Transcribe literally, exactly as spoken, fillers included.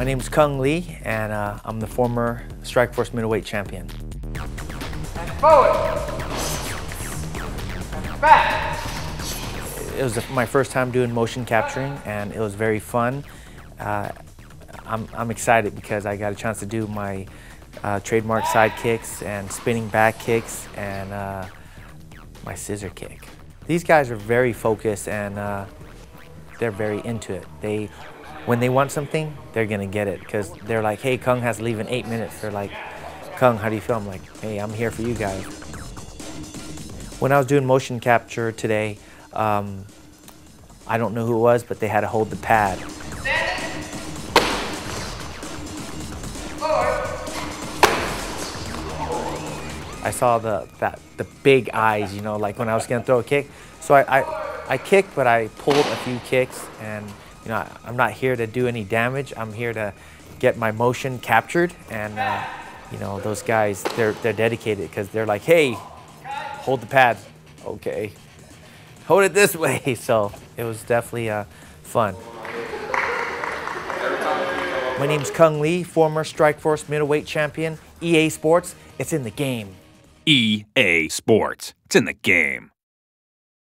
My name is Kung Lee, and uh, I'm the former Strikeforce middleweight champion. And forward. And back. It was my first time doing motion capturing, and it was very fun. Uh, I'm, I'm excited because I got a chance to do my uh, trademark side kicks and spinning back kicks and uh, my scissor kick. These guys are very focused, and uh, they're very into it. They, when they want something, they're gonna get it, because they're like, hey, Kung has to leave in eight minutes. They're like, Kung, how do you feel? I'm like, hey, I'm here for you guys. When I was doing motion capture today, um, I don't know who it was, but they had to hold the pad. I saw the, that, the big eyes, you know, like when I was gonna throw a kick. So I, I, I kicked, but I pulled a few kicks, and you know, I, I'm not here to do any damage. I'm here to get my motion captured, and uh, you know, those guys, they're, they're dedicated, because they're like, hey, hold the pad. Okay, hold it this way. So it was definitely uh, fun. My name's Kung Lee, former Strikeforce middleweight champion, E A Sports. It's in the game. E A Sports. It's in the game.